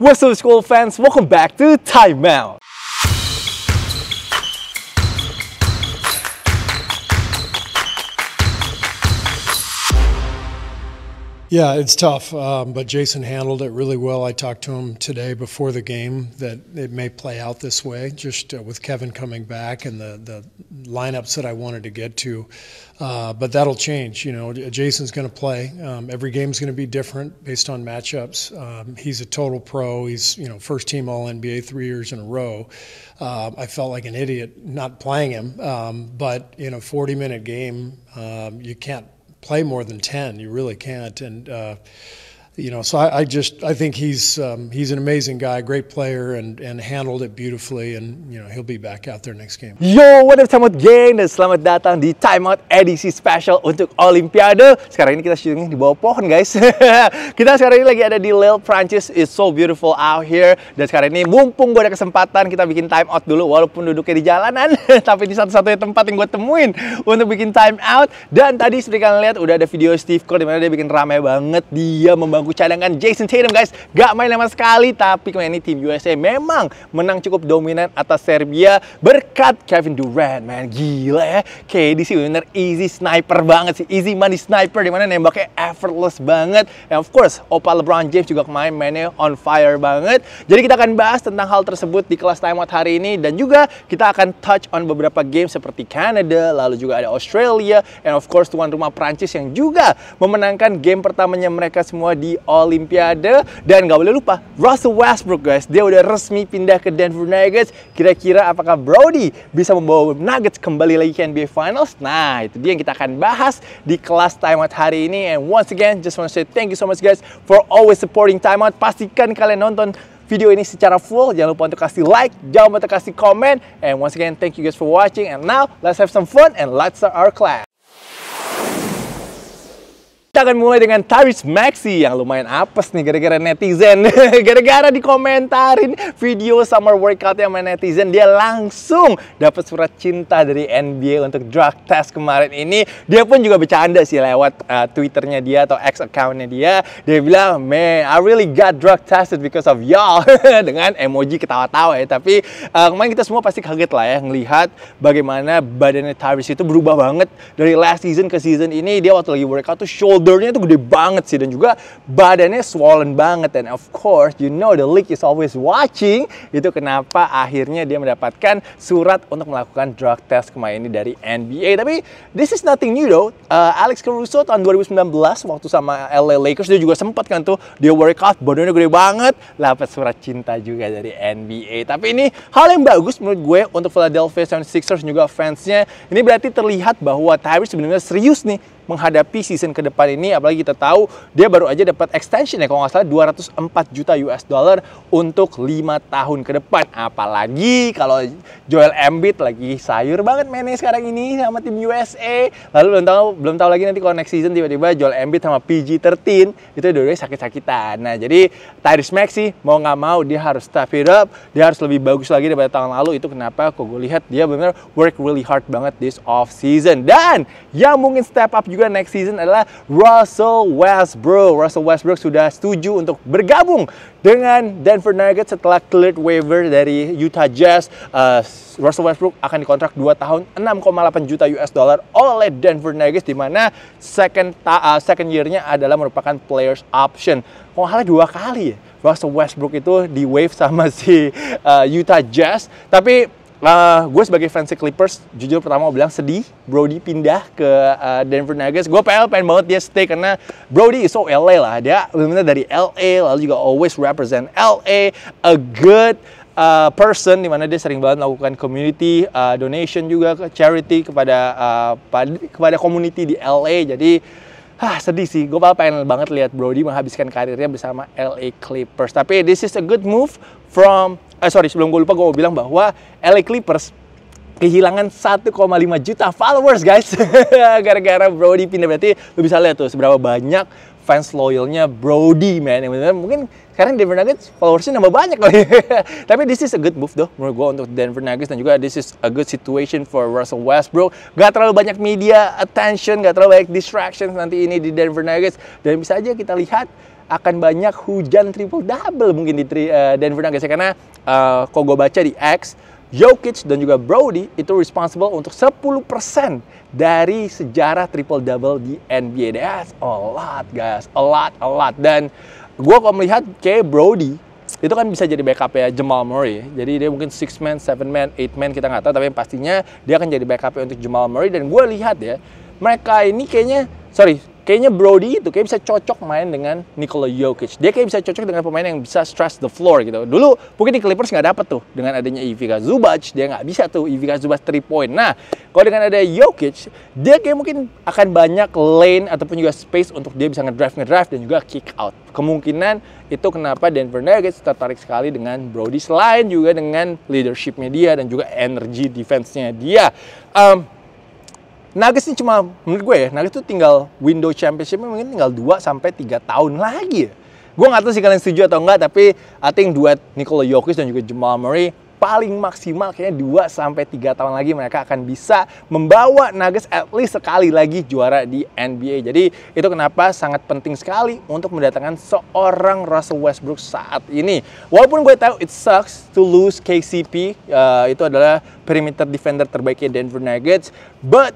What's up, school fans? Welcome back to Time Out. Yeah, it's tough, but Jayson handled it really well. I talked to him today before the game that it may play out this way, just with Kevin coming back and the lineups that I wanted to get to. But that'll change. You know, Jayson's going to play. Every game's going to be different based on matchups. He's a total pro. He's, you know, first team All-NBA 3 years in a row. I felt like an idiot not playing him, but in a 40-minute game, you can't play more than 10. You really can't. And you know, so I think he's an amazing guy, great player, and handled it beautifully, and you know, he'll be back out there next game. Yo, what up Time Out Gang, dan selamat datang di Time Out edisi special untuk Olimpiade. Sekarang ini kita syutingnya di bawah pohon, guys. Kita sekarang ini lagi ada di Lille, Prancis. It's so beautiful out here. Dan sekarang ini mumpung gue ada kesempatan, kita bikin Time Out dulu, walaupun duduknya di jalanan. Tapi ini satu-satunya tempat yang gue temuin untuk bikin Time Out. Dan tadi seperti kalian lihat udah ada video Steve Kerr dimana dia bikin ramai banget, dia aku cadangkan Jayson Tatum, guys. Gak main lama sekali, tapi kemarin ini tim USA memang menang cukup dominan atas Serbia berkat Kevin Durant, man. Gila ya, KD sih bener easy sniper banget sih, easy money sniper, dimana nembaknya effortless banget. And of course, opa LeBron James juga kemarin mainnya on fire banget. Jadi kita akan bahas tentang hal tersebut di kelas Time Out hari ini, dan juga kita akan touch on beberapa game seperti Canada, lalu juga ada Australia, and of course tuan rumah Prancis yang juga memenangkan game pertamanya mereka semua di Olimpiade. Dan gak boleh lupa Russell Westbrook, guys, dia udah resmi pindah ke Denver Nuggets. Kira-kira apakah Brody bisa membawa Nuggets kembali lagi ke NBA Finals? Nah, itu dia yang kita akan bahas di kelas Time Out hari ini. And once again, just want to say thank you so much, guys, for always supporting Time Out. Pastikan kalian nonton video ini secara full, jangan lupa untuk kasih like, jangan lupa untuk kasih komen. And once again, thank you guys for watching. And now, let's have some fun and let's start our class. Kita akan mulai dengan Tyrese Maxey yang lumayan apes nih gara-gara netizen. Gara-gara dikomentarin video summer workout yang main netizen, dia langsung dapat surat cinta dari NBA untuk drug test kemarin ini. Dia pun juga bercanda sih lewat Twitternya dia atau X account-nya dia. Dia bilang, "Man, I really got drug tested because of y'all." Dengan emoji ketawa-tawa ya. Tapi kemarin kita semua pasti kaget lah ya ngelihat bagaimana badannya Tyrese itu berubah banget dari last season ke season ini. Dia waktu lagi workout tuh shouldernya itu gede banget sih, dan juga badannya swollen banget. And of course, you know the league is always watching. Itu kenapa akhirnya dia mendapatkan surat untuk melakukan drug test kemarin ini dari NBA. Tapi this is nothing new though. Alex Caruso tahun 2019 waktu sama LA Lakers, dia juga sempat kan tuh dia workout, badannya gede banget, dapat surat cinta juga dari NBA. Tapi ini hal yang bagus menurut gue untuk Philadelphia 76ers juga fansnya. Ini berarti terlihat bahwa Tyrese sebenarnya serius nih menghadapi season ke depan ini, apalagi kita tahu dia baru aja dapat extension ya, kalau nggak salah 204 juta US dollar untuk 5 tahun ke depan. Apalagi kalau Joel Embiid lagi sayur banget mainnya sekarang ini sama tim USA. Lalu belum tahu lagi nanti kalau next season tiba-tiba Joel Embiid sama PG-13 itu dua-duanya sakit-sakitan. Nah, jadi Tyrese Maxey mau nggak mau dia harus step it up, dia harus lebih bagus lagi daripada tahun lalu. Itu kenapa kok gue lihat dia benar work really hard banget this off season. Dan yang mungkin step up juga next season adalah Russell Westbrook. Russell Westbrook sudah setuju untuk bergabung dengan Denver Nuggets setelah cleared waiver dari Utah Jazz. Russell Westbrook akan dikontrak 2 tahun 6,8 juta US dollar oleh Denver Nuggets, di mana second year-nya adalah merupakan players option. Kalau nggak salah 2 kali ya Russell Westbrook itu di waive sama si Utah Jazz. Tapi gue sebagai fans Clippers, jujur pertama gue bilang sedih Brody pindah ke Denver Nuggets. Gue pengen banget dia stay karena Brody is so LA lah. Dia benar-benar dari LA, lalu juga always represent LA, a good person, dimana dia sering banget melakukan community donation juga ke charity kepada community di LA. Jadi sedih sih, gue pengen banget lihat Brody menghabiskan karirnya bersama LA Clippers. Tapi this is a good move from sebelum gue lupa, gue mau bilang bahwa LA Clippers kehilangan 1,5 juta followers, guys. Gara-gara Brody pindah, berarti lu bisa lihat tuh seberapa banyak fans loyalnya Brody, man. Yang bener-bener mungkin sekarang Denver Nuggets followersnya nambah banyak kali. Tapi this is a good move though menurut gue untuk Denver Nuggets, dan juga this is a good situation for Russell Westbrook. Gak terlalu banyak media attention, gak terlalu banyak distractions nanti ini di Denver Nuggets, dan bisa aja kita lihat akan banyak hujan triple double mungkin di Denver Nuggets, karena kalau gue baca di X, Jokic dan juga Brody itu responsible untuk 10% dari sejarah triple-double di NBA. That's a lot, guys. A lot. Dan gue kalau melihat kayak Brody, itu kan bisa jadi backup ya Jamal Murray. Jadi dia mungkin 6 man, 7 man, 8 man, kita nggak tahu. Tapi yang pastinya dia akan jadi backup untuk Jamal Murray. Dan gue lihat ya, mereka ini kayaknya, kayaknya Brody itu kayak bisa cocok main dengan Nikola Jokic. Dia kayak bisa cocok dengan pemain yang bisa stretch the floor gitu. Dulu mungkin di Clippers nggak dapet tuh dengan adanya Ivica Zubac, dia nggak bisa tuh Ivica Zubac 3 point. Nah, kalau dengan ada Jokic, dia kayak mungkin akan banyak lane ataupun juga space untuk dia bisa ngedrive dan juga kick out. Kemungkinan itu kenapa Denver Nuggets tertarik sekali dengan Brody, selain juga dengan leadershipnya dia dan juga energy defense-nya dia. Nuggets ini cuma, menurut gue ya, Nuggets tuh tinggal window championship-nya mungkin tinggal 2-3 tahun lagi ya. Gue gak tahu sih kalian setuju atau enggak, tapi I think duet Nikola Jokic dan juga Jamal Murray paling maksimal kayaknya 2-3 tahun lagi mereka akan bisa membawa Nuggets at least sekali lagi juara di NBA. Jadi itu kenapa sangat penting sekali untuk mendatangkan seorang Russell Westbrook saat ini. Walaupun gue tahu it sucks to lose KCP, itu adalah perimeter defender terbaiknya Denver Nuggets, but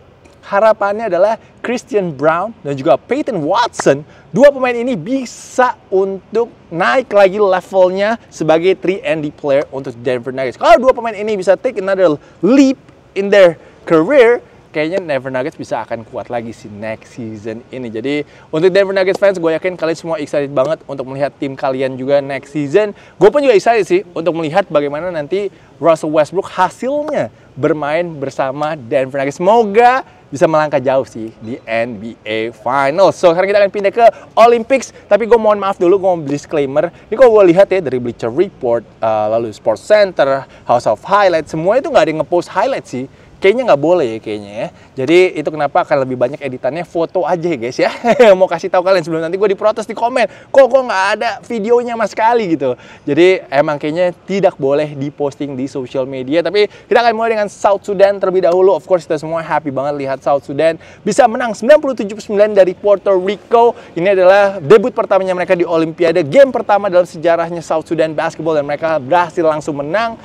harapannya adalah Christian Brown dan juga Peyton Watson, dua pemain ini bisa untuk naik lagi levelnya sebagai 3&D player untuk Denver Nuggets. Kalau dua pemain ini bisa take another leap in their career, kayaknya Denver Nuggets bisa akan kuat lagi si next season ini. Jadi untuk Denver Nuggets fans, gue yakin kalian semua excited banget untuk melihat tim kalian juga next season. Gue pun juga excited sih untuk melihat bagaimana nanti Russell Westbrook hasilnya bermain bersama Denver Nuggets. Semoga bisa melangkah jauh sih di NBA Finals. So, sekarang kita akan pindah ke Olympics. Tapi gue mohon maaf dulu, gue mau disclaimer. Ini kalau gue lihat ya dari Bleacher Report, lalu Sports Center, House of Highlights, semua itu nggak ada yang ngepost highlight sih. Kayaknya nggak boleh ya kayaknya ya. Jadi itu kenapa akan lebih banyak editannya foto aja ya guys ya. Mau kasih tahu kalian sebelum nanti gue diprotes di komen. Kok nggak ada videonya mas sekali gitu. Jadi emang kayaknya tidak boleh diposting di social media. Tapi kita akan mulai dengan South Sudan terlebih dahulu. Of course kita semua happy banget lihat South Sudan bisa menang 97-9 dari Puerto Rico. Ini adalah debut pertamanya mereka di Olimpiade, game pertama dalam sejarahnya South Sudan basketball, dan mereka berhasil langsung menang.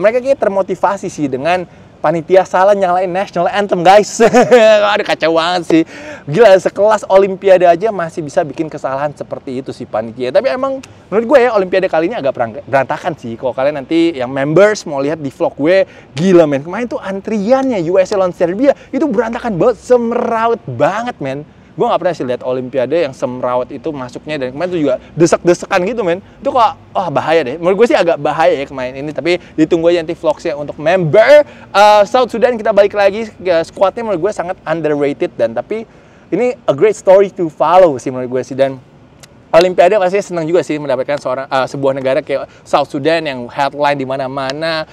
Mereka kayaknya termotivasi sih dengan panitia salah nyalain National Anthem, guys. Aduh, kacau banget sih. Gila, sekelas Olimpiade aja masih bisa bikin kesalahan seperti itu sih panitia. Tapi emang menurut gue ya, Olimpiade kali ini agak berantakan sih. Kalau kalian nanti yang members mau lihat di vlog gue, gila men. Kemarin tuh antriannya USA lawan Serbia, itu berantakan banget, semeraut banget men. Gue gak pernah sih lihat Olimpiade yang semrawat itu masuknya, dan kemarin itu juga desek-desekan gitu men. Itu kok, oh bahaya deh. Menurut gue sih agak bahaya ya kemarin ini, tapi ditunggu aja nanti vlogsnya untuk member. South Sudan kita balik lagi, squadnya menurut gue sangat underrated, dan tapi ini a great story to follow sih menurut gue sih. Dan Olimpiade pasti senang juga sih mendapatkan sebuah negara kayak South Sudan yang headline di mana-mana.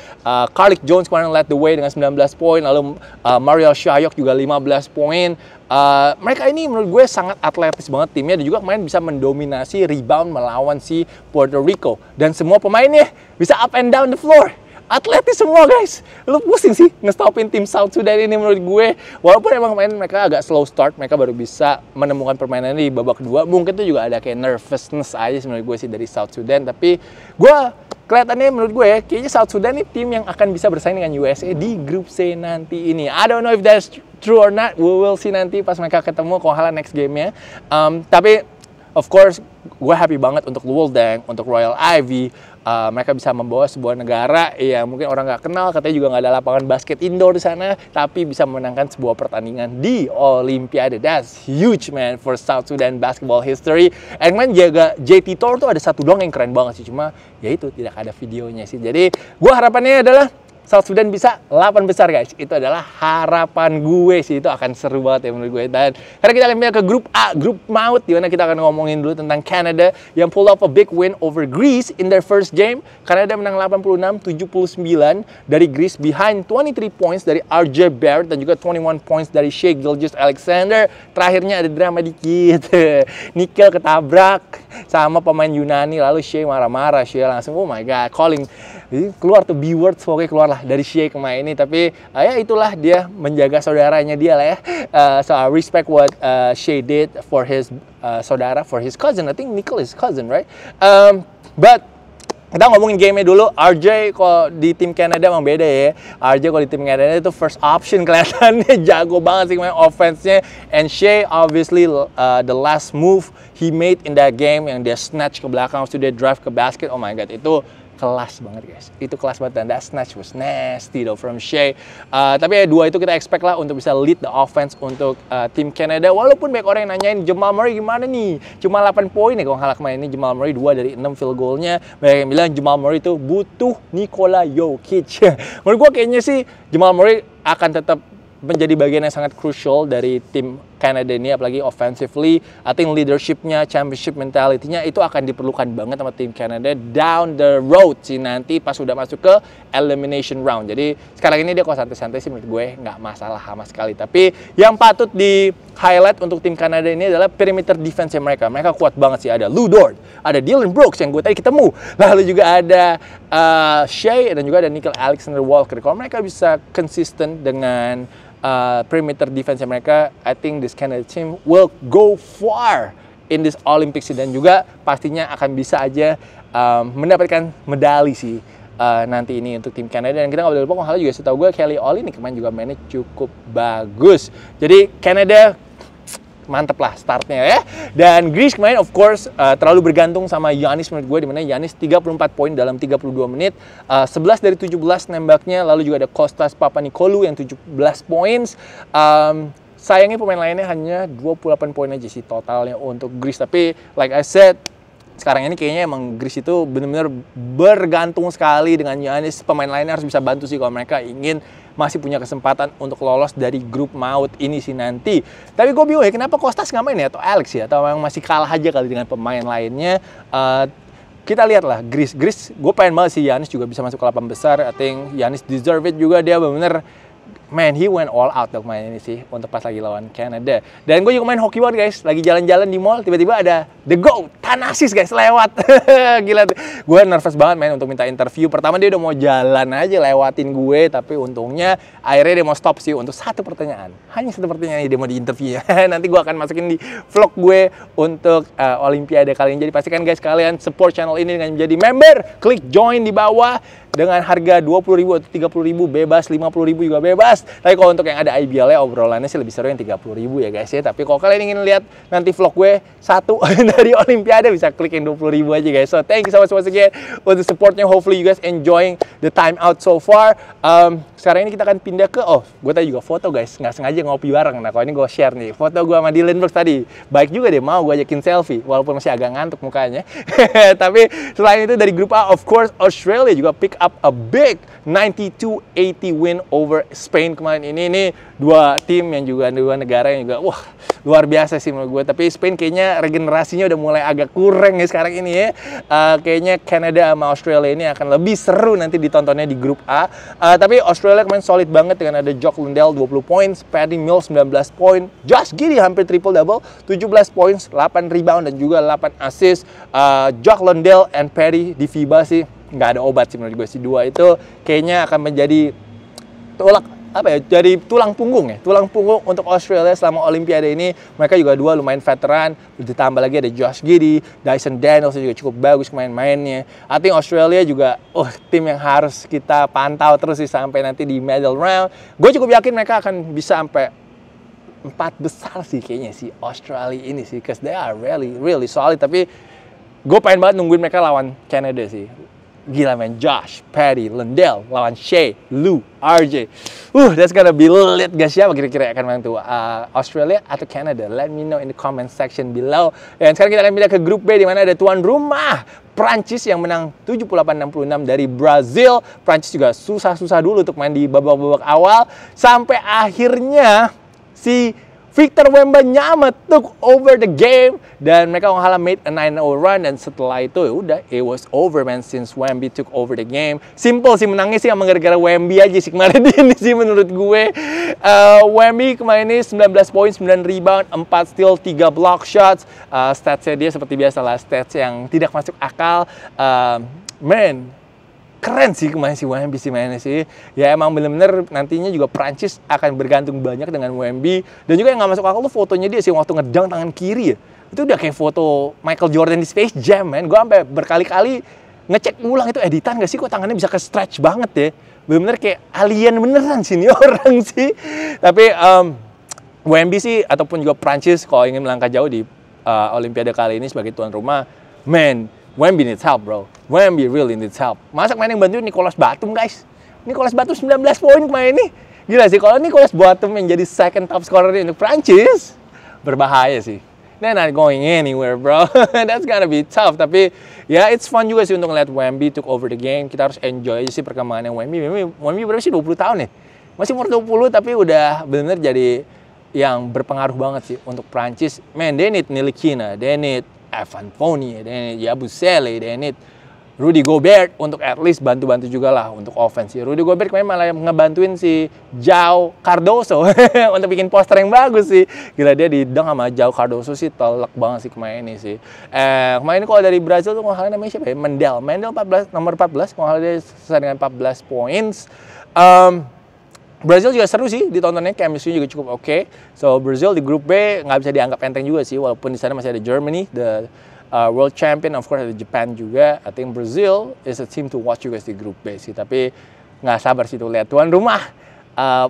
Karlik Jones kemarin led the way dengan 19 poin, lalu Mariel Shayok juga 15 poin. Mereka ini menurut gue sangat atletis banget timnya, dan juga kemarin bisa mendominasi rebound melawan si Puerto Rico. Dan semua pemainnya bisa up and down the floor. Atletis semua guys, lu pusing sih ngestopin tim South Sudan ini menurut gue. Walaupun emang main mereka agak slow start, mereka baru bisa menemukan permainan di babak kedua. Mungkin tuh juga ada kayak nervousness aja menurut gue sih dari South Sudan. Tapi gue kelihatannya menurut gue kayaknya South Sudan ini tim yang akan bisa bersaing dengan USA di grup C nanti ini. I don't know if that's true or not, we will see nanti pas mereka ketemu kohala next game-nya. Tapi of course gue happy banget untuk Luol Deng, untuk Royal Ivy. Mereka bisa membawa sebuah negara yang mungkin orang nggak kenal, katanya juga nggak ada lapangan basket indoor di sana, tapi bisa memenangkan sebuah pertandingan di Olimpiade. That's huge man for South Sudan basketball history. And man, jaga JT Tor tuh ada satu doang yang keren banget sih, cuma ya itu tidak ada videonya sih. Jadi gue harapannya adalah South Sudan bisa 8 besar guys. Itu adalah harapan gue sih. Itu akan seru banget ya menurut gue. Dan karena kita akan pindah ke grup A, grup maut, di mana kita akan ngomongin dulu tentang Canada yang pull off a big win over Greece in their first game. Canada menang 86-79 dari Greece behind 23 points dari RJ Barrett dan juga 21 points dari Shai Gilgeous Alexander. Terakhirnya ada drama dikit. Nickeil ketabrak sama pemain Yunani, lalu Shai marah-marah. Shai langsung oh my god calling, keluar tuh B-words, pokoknya keluar lah. lah dari Shai kemarin ini. Tapi ya itulah, dia menjaga saudaranya dia lah ya. So I respect what Shai did for his saudara, for his cousin. I think Nickeil is cousin, right? But kita ngomongin gamenya dulu. RJ kalau di tim Kanada emang beda ya. RJ kalau di tim Kanada itu first option, kelihatannya jago banget sih main offense-nya. And Shai obviously the last move he made in that game yang dia snatch ke belakang, sudah drive ke basket. Oh my god, itu kelas banget guys, itu kelas banget, dan that snatch was nasty though from Shai. Tapi ya dua itu kita expect lah untuk bisa lead the offense untuk tim Canada. Walaupun banyak orang yang nanyain Jamal Murray gimana nih, cuma 8 poin ya kalau nggak salah kemarin ini. Jamal Murray 2 dari 6 field goalnya. Banyak yang bilang Jamal Murray itu butuh Nikola Jokic. Menurut gue kayaknya sih Jamal Murray akan tetap menjadi bagian yang sangat crucial dari tim Kanada ini, apalagi offensively. I think leadership-nya, championship mentality-nya itu akan diperlukan banget sama tim Kanada down the road sih nanti pas sudah masuk ke elimination round. Jadi sekarang ini dia kok santai-santai sih menurut gue, nggak masalah sama sekali. Tapi yang patut di highlight untuk tim Kanada ini adalah perimeter defense mereka. Mereka kuat banget sih, ada Lou Dort, ada Dylan Brooks yang gue tadi ketemu, lalu juga ada Shai dan juga ada Nickeil Alexander-Walker. Kalau mereka bisa konsisten dengan perimeter defense mereka, I think this Canada team will go far in this Olympics, dan juga pastinya akan bisa aja mendapatkan medali sih nanti ini untuk tim Kanada. Dan kita nggak boleh lupa, kalau juga setahu gue Kelly Oly nih kemarin juga mainnya cukup bagus. Jadi Kanada mantep lah startnya ya. Dan Greece main of course terlalu bergantung sama Giannis menurut gue, dimana Giannis 34 poin dalam 32 menit, 11 dari 17 nembaknya. Lalu juga ada Kostas Papanikolu yang 17 poin. Sayangnya pemain lainnya hanya 28 poin aja sih totalnya untuk Greece. Tapi like I said, sekarang ini kayaknya emang Greece itu benar-benar bergantung sekali dengan Giannis. Pemain lainnya harus bisa bantu sih kalau mereka ingin masih punya kesempatan untuk lolos dari grup maut ini sih nanti. Tapi gue bingung ya, kenapa Kostas nggak main ya, atau Alex ya, atau memang masih kalah aja kali dengan pemain lainnya. Kita lihatlah Greece. Gue pengen banget sih Giannis juga bisa masuk ke 8 besar. I think Giannis deserve it juga, dia benar-benar man, he went all out dong main ini sih untuk pas lagi lawan Canada. Dan gue juga main hoki banget guys, lagi jalan-jalan di mall tiba-tiba ada The Goat Thanasis guys lewat. Gila, gue nervous banget main untuk minta interview. Pertama dia udah mau jalan aja lewatin gue, tapi untungnya akhirnya dia mau stop sih untuk satu pertanyaan. Hanya satu pertanyaan dia mau diinterview. Nanti gue akan masukin di vlog gue untuk Olimpiade kali ini. Jadi pastikan guys kalian support channel ini dengan menjadi member, klik join di bawah. Dengan harga 20.000 atau 30.000 bebas, 50.000 juga bebas. Tapi kalau untuk yang ada IBL-nya, obrolannya sih lebih seru yang 30.000 ya guys ya. Tapi kalau kalian ingin lihat nanti vlog gue satu dari Olimpiade, bisa klik yang 20.000 aja guys. So thank you so much once again untuk supportnya. Hopefully you guys enjoying the time out so far. Sekarang ini kita akan pindah ke, oh gue tadi juga foto guys, nggak sengaja ngopi bareng. Nah kalau ini gue share nih, foto gue sama Dylan Brooks tadi. Baik juga deh, mau gue ajakin selfie walaupun masih agak ngantuk mukanya. Tapi selain itu dari grup A, of course Australia juga pick up a big 92-80 win over Spain kemarin ini. Ini dua tim yang juga, dua negara yang juga wah luar biasa sih menurut gue. Tapi Spain kayaknya regenerasinya udah mulai agak kurang ya sekarang ini ya. Kayaknya Kanada sama Australia ini akan lebih seru nanti ditontonnya di grup A. Tapi Australia kemarin solid banget dengan ada Jock Lundell 20 poin, Patty Mills 19 poin, Josh Giddey hampir triple-double 17 poin, 8 rebound dan juga 8 assist. Jock Lundell and Patty di FIBA sih nggak ada obat sih menurut gue sih. Dua itu kayaknya akan menjadi tulang punggung untuk Australia selama Olimpiade ini. Mereka juga dua lumayan veteran, ditambah lagi ada Josh Giddey, Dyson Daniels juga cukup bagus main-mainnya. I think Australia juga tim yang harus kita pantau terus sih sampai nanti di medal round. Gue cukup yakin mereka akan bisa sampai 4 besar sih kayaknya sih Australia ini sih, because they are really solid. Tapi gue pengen banget nungguin mereka lawan Canada sih. Gila man, Josh, Patty, Lundell lawan Shai, Lou, RJ. That's gonna be lit guys ya. Kira-kira akan menang tuh Australia atau Canada? Let me know in the comment section below. Dan sekarang kita akan pindah ke grup B, di mana ada tuan rumah Prancis yang menang 78-66 dari Brazil. Prancis juga susah-susah dulu untuk main di babak-babak awal, sampai akhirnya si Victor Wembanyama took over the game dan mereka made a 9-0 run. Dan setelah itu ya udah, it was over man since Wemby took over the game. Simple sih menangnya sih sama gara-gara Wemby aja sih kemarin ini sih menurut gue. Wemby kemarin ini 19 poin, 9 rebound, 4 steal, 3 block shots. Statsnya dia seperti biasa lah, stats yang tidak masuk akal. Man, keren sih kemarin si Wemby sih mainnya sih. Ya emang bener-bener nantinya juga Prancis akan bergantung banyak dengan Wemby. Dan juga yang gak masuk akal tuh fotonya dia sih waktu ngedang tangan kiri ya. Itu udah kayak foto Michael Jordan di Space Jam, man. Gue sampai berkali-kali ngecek ulang itu editan gak sih, kok tangannya bisa ke stretch banget ya. Bener-bener kayak alien beneran sih nih orang sih. Tapi Wemby sih ataupun juga Prancis kalau ingin melangkah jauh di Olimpiade kali ini sebagai tuan rumah, man, Wemby needs help bro. Wemby really needs help. Masa main yang bantu Nicholas Batum guys. Nicholas Batum 19 poin kemarin ini. Gila sih kalau Nicholas Batum yang jadi second top scorer untuk Prancis, berbahaya sih. They're not going anywhere, bro. That's gonna be tough. Tapi ya, it's fun juga sih untuk ngeliat Wemby took over the game. Kita harus enjoy aja sih perkembangannya Wemby berapa sih? 20 tahun ya? Masih umur 20 tapi udah bener-bener jadi yang berpengaruh banget sih untuk Prancis. Man, they need Nilikina, they need Evan Fournier, they need Yabusele, they need Rudy Gobert untuk at least bantu-bantu juga lah untuk offense. Rudy Gobert kemarin malah ngebantuin si João Cardoso untuk bikin poster yang bagus sih. Gila dia dideng sama João Cardoso sih, telak banget sih kemarin ini sih. Kemarin kalau dari Brazil tuh ngalahin namanya siapa ya? Mendel 14, nomor 14, ngalahin dia selesai dengan 14 points. Brazil juga seru sih ditontonnya, chemistry juga cukup oke. So Brazil di grup B nggak bisa dianggap enteng juga sih, walaupun di sana masih ada Germany, the world champion, of course ada Jepang juga. I think Brazil is a team to watch juga di grup B sih. Tapi nggak sabar sih tuh lihat tuan rumah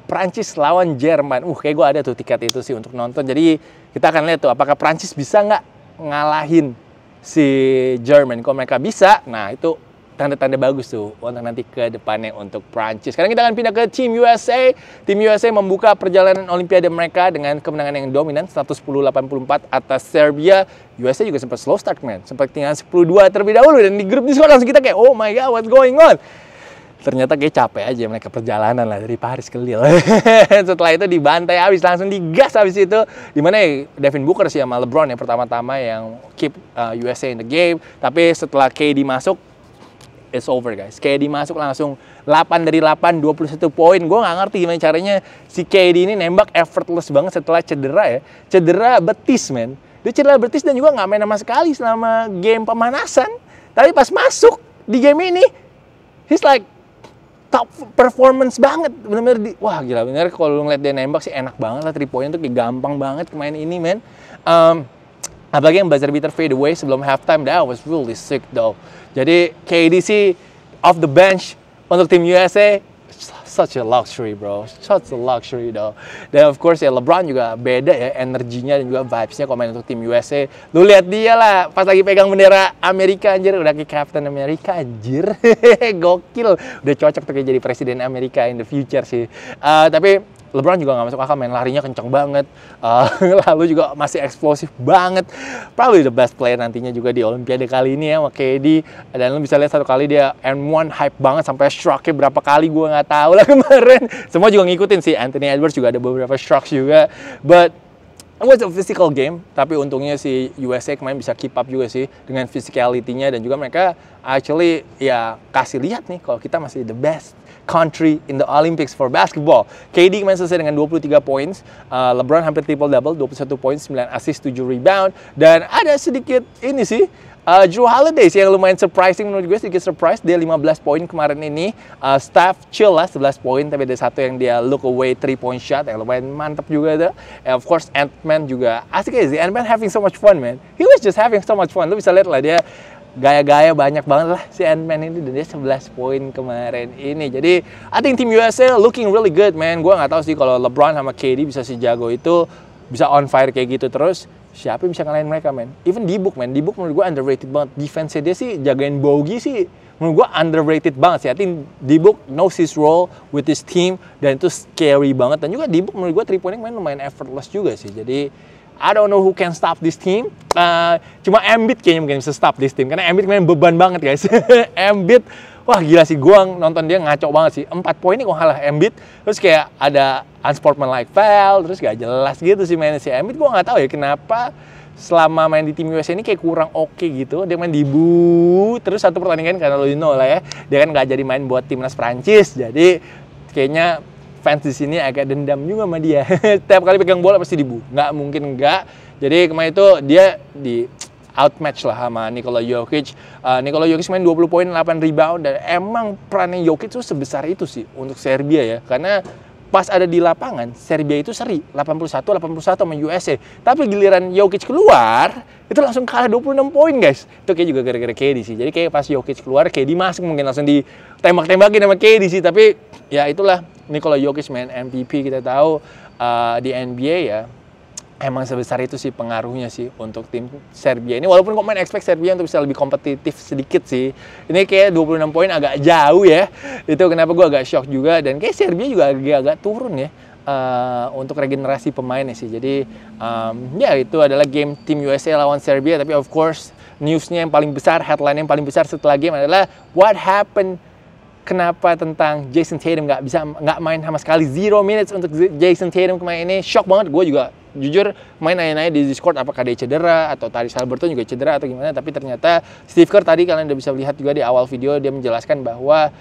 Prancis lawan Jerman. Kayak gue ada tuh tiket itu sih untuk nonton. Jadi kita akan lihat tuh apakah Prancis bisa nggak ngalahin si Jerman. Kalau mereka bisa, nah itu tanda-tanda bagus tuh untuk nanti ke depannya untuk Prancis. Sekarang kita akan pindah ke Team USA. Team USA membuka perjalanan Olimpiade mereka dengan kemenangan yang dominan 110-84 atas Serbia. USA juga sempat slow start, man. Sempat ketinggalan 10-2 terlebih dahulu. Dan di grup Discord langsung kita kayak, oh my god, what's going on? Ternyata kayak capek aja mereka perjalanan lah dari Paris ke Lille. Setelah itu dibantai habis, langsung digas habis itu. Dimana ya Devin Booker sih sama LeBron yang pertama-tama yang keep USA in the game. Tapi setelah KD masuk, it's over guys. KD masuk langsung 8 dari 8, 21 poin. Gue gak ngerti gimana caranya si KD ini nembak effortless banget setelah cedera ya. Cedera betis, men. Dia cedera betis dan juga gak main sama sekali selama game pemanasan. Tapi pas masuk di game ini, he's like top performance banget. Bener-bener wah gila bener. Kalau lu ngeliat dia nembak sih enak banget lah. 3 poinnya tuh kayak gampang banget main ini, men. Apalagi yang buzzer beater fadeaway sebelum halftime, that was really sick though. Jadi KD sih off the bench untuk tim USA, such a luxury bro, such a luxury though. Dan of course ya LeBron juga beda ya energinya dan juga vibesnya kalau main untuk tim USA. Lu lihat dia lah pas lagi pegang bendera Amerika anjir, udah kayak Captain America anjir. Gokil, udah cocok tuh kayak jadi presiden Amerika in the future sih. Tapi LeBron juga gak masuk akal, main larinya kenceng banget, lalu juga masih eksplosif banget. Probably the best player nantinya juga di Olimpiade kali ini ya sama KD. Dan lo bisa lihat satu kali dia M1 hype banget sampai shrug-nya berapa kali gue gak tahu lah kemarin. Semua juga ngikutin sih, Anthony Edwards juga ada beberapa shrug juga. But it was a physical game, tapi untungnya si USA kemarin bisa keep up juga sih dengan physicality-nya. Dan juga mereka actually ya kasih lihat nih kalau kita masih the best country in the Olympics for basketball. KD kemarin selesai dengan 23 points, LeBron hampir triple-double, 21 points, 9 assist, 7 rebound, dan ada sedikit ini sih, Jrue Holiday sih yang lumayan surprising menurut gue, sedikit surprise, dia 15 poin kemarin ini, Steph chill lah 11 poin, tapi ada satu yang dia look away 3-point shot, yang lumayan mantap juga tuh. And of course Ant-Man juga, asik aja sih, Ant-Man having so much fun man, he was just having so much fun, lu bisa lihat lah dia gaya-gaya banyak banget lah si Ant-Man ini, dan dia 11 poin kemarin ini. Jadi I think Team USA looking really good man. Gue gak tahu sih kalau LeBron sama KD bisa si jago itu, bisa on fire kayak gitu terus, siapa yang bisa ngalahin mereka man. Even D-Book man, D-Book menurut gue underrated banget. Defense-nya dia sih jagain Bogey sih menurut gue underrated banget sih. I think D-Book knows his role with his team, dan itu scary banget. Dan juga D-Book menurut gue 3 point kemarin lumayan effortless juga sih. Jadi I don't know who can stop this team. Cuma Embiid kayaknya mungkin bisa stop this team. Karena Embiid main beban banget guys. Embiid, wah gila sih, gua nonton dia ngaco banget sih. 4 poin nih kok kalah Embiid. Terus kayak ada unsportsmanlike foul, terus gak jelas gitu sih mainnya si Embiid. Gua nggak tahu ya kenapa selama main di tim USA ini kayak kurang oke gitu. Dia main di bu, terus satu pertandingan karena Lino lah ya. Dia kan nggak jadi main buat timnas Prancis. Jadi kayaknya fans di sini agak dendam juga sama dia. Setiap kali pegang bola pasti dibu, nggak mungkin nggak. Jadi kemarin itu dia di outmatch lah sama Nikola Jokic. Nikola Jokic main 20 poin, 8 rebound, dan emang perannya Jokic itu sebesar itu sih untuk Serbia ya. Karena pas ada di lapangan, Serbia itu seri 81-81 sama USA. Tapi giliran Jokic keluar, itu langsung kalah 26 poin guys. Itu kayak juga gara-gara KD sih. Jadi kayak pas Jokic keluar, KD masuk mungkin langsung ditembak-tembakin sama KD sih. Tapi ya itulah, Nikola Jokic main MVP, kita tahu di NBA ya. Emang sebesar itu sih pengaruhnya sih untuk tim Serbia ini. Walaupun kok main expect Serbia untuk bisa lebih kompetitif sedikit sih. Ini kayak 26 poin agak jauh ya. Itu kenapa gue agak shock juga. Dan kayak Serbia juga agak turun ya. Untuk regenerasi pemainnya sih. Jadi ya itu adalah game tim USA lawan Serbia. Tapi of course newsnya yang paling besar, headline yang paling besar setelah game adalah what happened. Kenapa tentang Jayson Tatum nggak main sama sekali, 0 minutes untuk Jayson Tatum kemarin ini. Shock banget, gue juga jujur main nanya-nanya di Discord apakah dia cedera atau Tyrese Haliburton juga cedera atau gimana. Tapi ternyata Steve Kerr tadi kalian udah bisa lihat juga di awal video, dia menjelaskan bahwa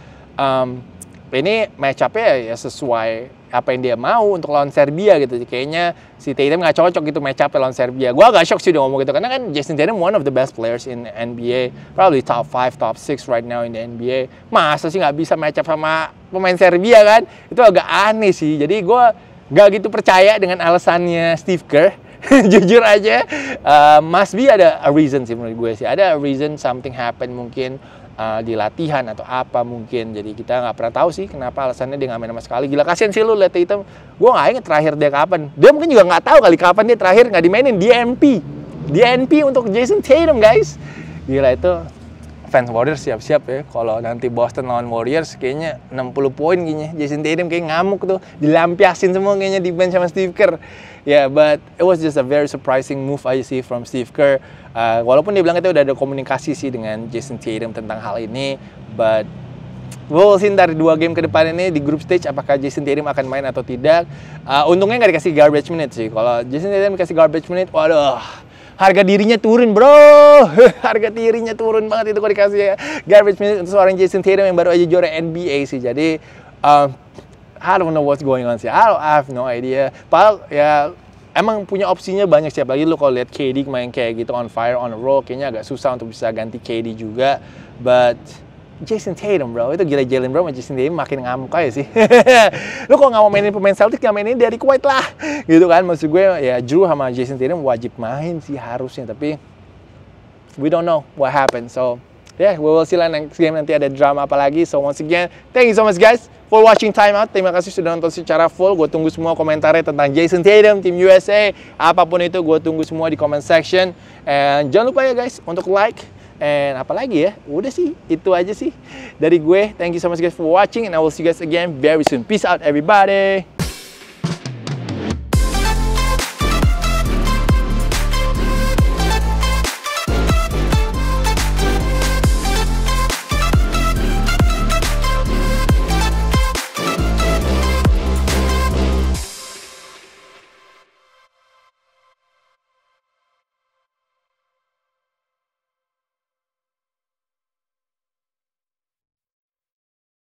ini match up-nya ya sesuai apa yang dia mau untuk lawan Serbia gitu. Kayaknya si Tatum nggak cocok gitu match up lawan Serbia. Gua agak shock sih udah ngomong gitu, karena kan Jayson Tatum one of the best players in NBA, probably top 5, top 6 right now in the NBA. Masa sih nggak bisa match up sama pemain Serbia kan? Itu agak aneh sih. Jadi gua nggak gitu percaya dengan alasannya Steve Kerr. Jujur aja, must be ada a reason sih menurut gue sih. Ada a reason, something happen mungkin. Di latihan atau apa mungkin. Jadi kita nggak pernah tahu sih kenapa alasannya dia nggak main sama sekali. Gila, kasihan sih lu lihat Tatum. Gue nggak inget terakhir dia kapan. Dia mungkin juga nggak tahu kali kapan dia terakhir nggak dimainin. DNP untuk Jayson Tatum guys. Gila, itu fans Warriors siap-siap ya. Kalau nanti Boston lawan Warriors kayaknya 60 poin kayaknya. Jayson Tatum kayak ngamuk tuh, dilampiasin semua kayaknya di bench sama Steve Kerr. Ya, yeah, but it was just a very surprising move aja sih from Steve Kerr. Walaupun dia bilang itu udah ada komunikasi sih dengan Jayson Tatum tentang hal ini, but we'll see dari 2 game ke depan ini di group stage apakah Jayson Tatum akan main atau tidak. Untungnya nggak dikasih garbage minute sih. Kalau Jayson Tatum dikasih garbage minute, waduh, harga dirinya turun bro. Harga dirinya turun banget itu kalau dikasih garbage minute untuk seorang Jayson Tatum yang baru aja juara NBA sih. Jadi I don't know what's going on sih. I have no idea. Padahal ya emang punya opsinya banyak sih. Apalagi lu kalau lihat KD main kayak gitu on fire, on a roll, kayaknya agak susah untuk bisa ganti KD juga. But Jayson Tatum bro, itu gila. Jaylen Brown sama Jayson Tatum makin ngamuk aja sih. Lu kalau nggak mau mainin pemain Celtic, nggak mainin dari Kuwait lah. Gitu kan, maksud gue ya Drew sama Jayson Tatum wajib main sih harusnya. Tapi we don't know what happened. So yeah, we will see lah next game nanti ada drama apa lagi. So once again, thank you so much guys for watching Time Out. Terima kasih sudah nonton secara full. Gue tunggu semua komentarnya tentang Jayson Tatum, Team USA, apapun itu gue tunggu semua di comment section. And jangan lupa ya guys untuk like. And apa lagi ya? Udah sih, itu aja sih dari gue. Thank you so much guys for watching and I will see you guys again very soon. Peace out everybody.